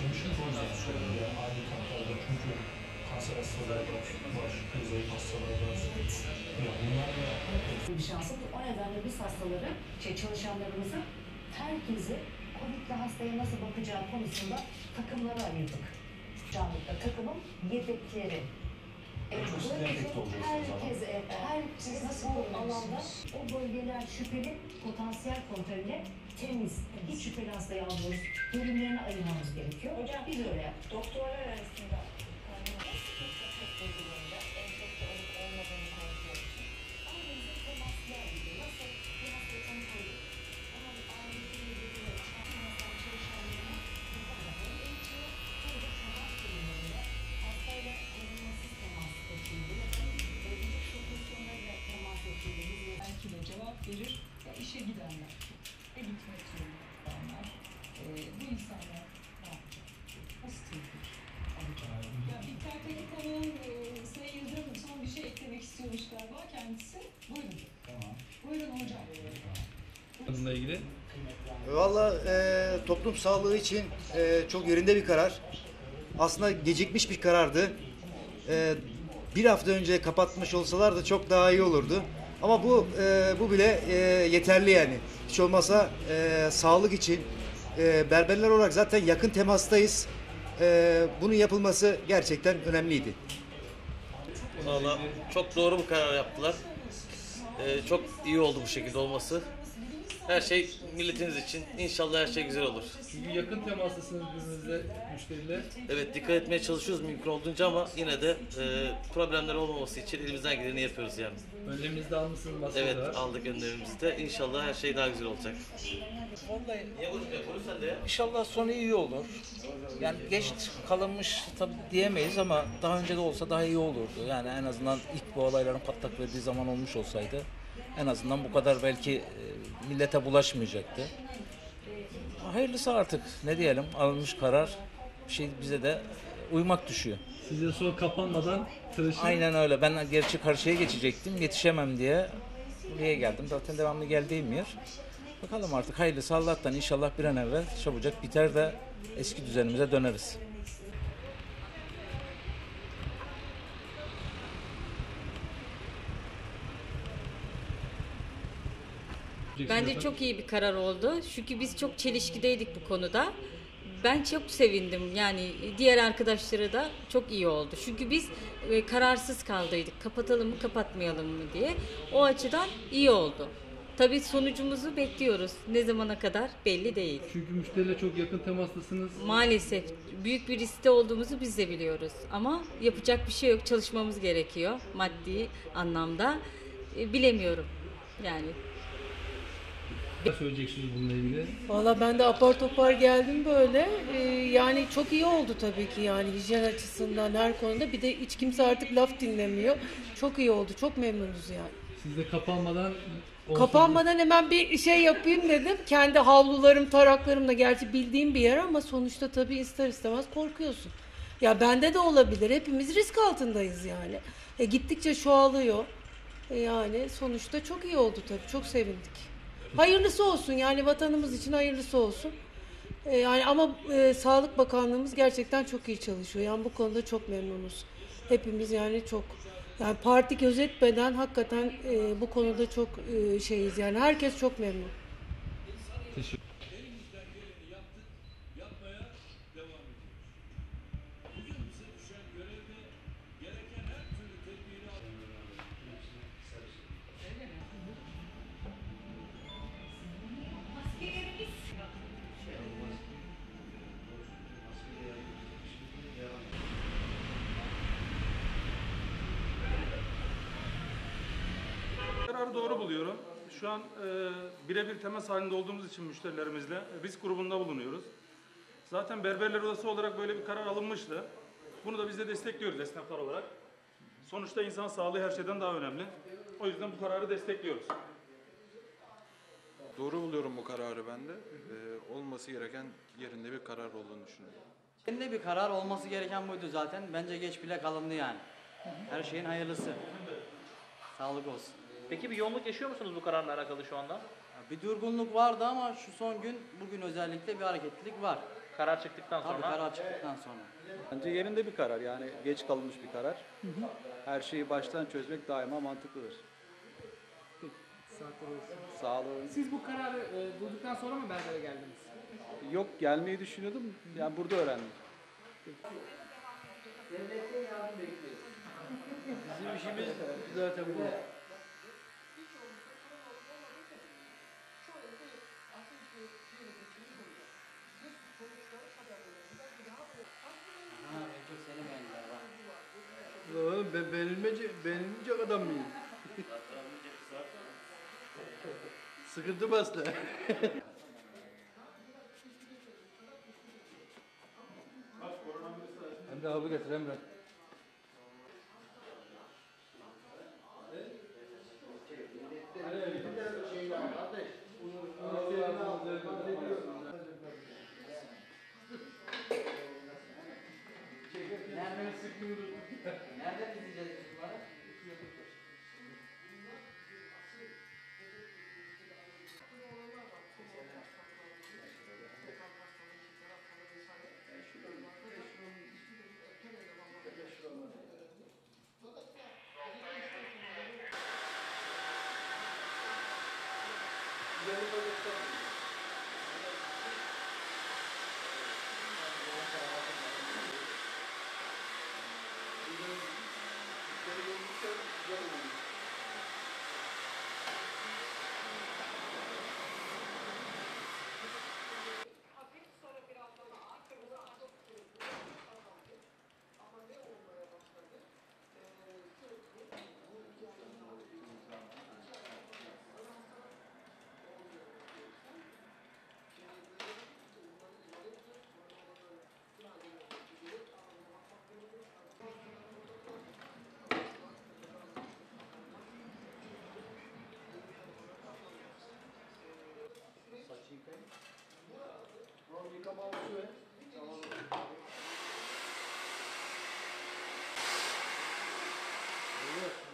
geçirmişiz. O yüzden söyledi aynı kantarda, çünkü kanser hastaları var, özellikle hastaları var. Bunlar da bir şansıdır. O nedenle biz hastaları, çalışanlarımızın herkesi COVID'li hastaya nasıl bakacağı konusunda takımlara ayırdık. Canlıkta takımın yedekleri. Herkes nasıl bu alanda o bölgeler şüpheli potansiyel kontrolüyle temiz, hiç şüpheli hastayı almıyoruz. Bölümlerine ayırmamız gerekiyor. Hocam biz öyle yaptık. Doktorlar arasında cevap verir ve işe gidenler ve gitmek zorunda olanlar, bu insanlar ne yapacak? Nasıl tepki alacak? Ya Biktar Kalitemen Sayın Yıldırım'ın son bir şey eklemek istiyormuş galiba kendisi. Buyurun. Tamam. Buyurun hocam. Bununla ilgili? Valla toplum sağlığı için çok yerinde bir karar. Aslında gecikmiş bir karardı. Bir hafta önce kapatmış olsalar da çok daha iyi olurdu. Ama bu bile yeterli yani. Hiç olmazsa sağlık için berberler olarak zaten yakın temastayız. Bunun yapılması gerçekten önemliydi. Vallahi çok doğru bir karar yaptılar. Çok iyi oldu bu şekilde olması. Her şey milletimiz için. İnşallah her şey güzel olur. Çünkü yakın temastasınız birbirinizle, müşteriler. Evet, dikkat etmeye çalışıyoruz mümkün olduğunca ama yine de problemler olmaması için elimizden geleni yapıyoruz yani. Önleminizi de almışsınız masada. Evet, aldık önlemimizi de. İnşallah her şey daha güzel olacak. Vallahi inşallah sonu iyi olur. Yani geç kalınmış tabii diyemeyiz ama daha önce de olsa daha iyi olurdu. Yani en azından ilk bu olayların patlak verdiği zaman olmuş olsaydı en azından bu kadar belki millete bulaşmayacaktı. Hayırlısı artık, ne diyelim, alınmış karar, bize de uymak düşüyor. Size sonra kapanmadan tıraşı... Aynen öyle. Ben gerçi karşıya geçecektim, yetişemem diye buraya geldim. Zaten devamlı geldiğim yer. Bakalım artık, hayırlısı Allah'tan, inşallah bir an evvel çabucak biter de eski düzenimize döneriz. Bence çok iyi bir karar oldu. Çünkü biz çok çelişkideydik bu konuda. Ben çok sevindim. Yani diğer arkadaşlara da çok iyi oldu. Çünkü biz kararsız kaldıydık. Kapatalım mı, kapatmayalım mı diye. O açıdan iyi oldu. Tabii sonucumuzu bekliyoruz. Ne zamana kadar belli değil. Çünkü müşteriyle çok yakın temastasınız. Maalesef büyük bir riskte olduğumuzu biz de biliyoruz. Ama yapacak bir şey yok. Çalışmamız gerekiyor maddi anlamda. Bilemiyorum. Yani ne söyleyeceksiniz bununla ilgili? Valla ben de apar topar geldim böyle. Yani çok iyi oldu tabii ki, yani hijyen açısından her konuda. Bir de hiç kimse artık laf dinlemiyor. Çok iyi oldu. Çok memnunuz yani. Siz de kapanmadan hemen bir şey yapayım dedim. Kendi havlularım, taraklarımla, gerçi bildiğim bir yer ama sonuçta tabii ister istemez korkuyorsun. Ya bende de olabilir. Hepimiz risk altındayız yani. Gittikçe çoğalıyor. Yani sonuçta çok iyi oldu tabii. Çok sevindik. Hayırlısı olsun, yani vatanımız için hayırlısı olsun. Yani ama Sağlık Bakanlığımız gerçekten çok iyi çalışıyor. Yani bu konuda çok memnunuz. Hepimiz yani çok, yani parti gözetmeden hakikaten bu konuda çok şeyiz. Yani herkes çok memnun. Teşekkür. Doğru buluyorum. Şu an birebir temas halinde olduğumuz için müşterilerimizle risk grubunda bulunuyoruz. Zaten berberler odası olarak böyle bir karar alınmıştı. Bunu da biz de destekliyoruz esnaflar olarak. Sonuçta insan sağlığı her şeyden daha önemli. O yüzden bu kararı destekliyoruz. Doğru buluyorum bu kararı ben de. Olması gereken yerinde bir karar olduğunu düşünüyorum. Yerinde bir karar olması gereken buydu zaten. Bence geç bile kalındı yani. Her şeyin hayırlısı. Sağlık olsun. Peki bir yoğunluk yaşıyor musunuz bu kararla alakalı şu anda? Bir durgunluk vardı ama şu son gün, bugün özellikle bir hareketlilik var. Karar çıktıktan sonra. Tabii, karar çıktıktan sonra. Bence yerinde bir karar, yani geç kalınmış bir karar. Hı hı. Her şeyi baştan çözmek daima mantıklıdır. Sağ olun. Siz bu kararı bulduktan sonra mı Berber'e geldiniz? Yok, gelmeyi düşünüyordum. Hı. Yani burada öğrendim. Devletten yardım bekliyoruz. Bizim işimiz zaten bu. Ben beğenilmeyecek adam mıyım? Sıkıntı bastı. Emre abi getir Emre. Nereden gideceğiz biz bana? Tamam.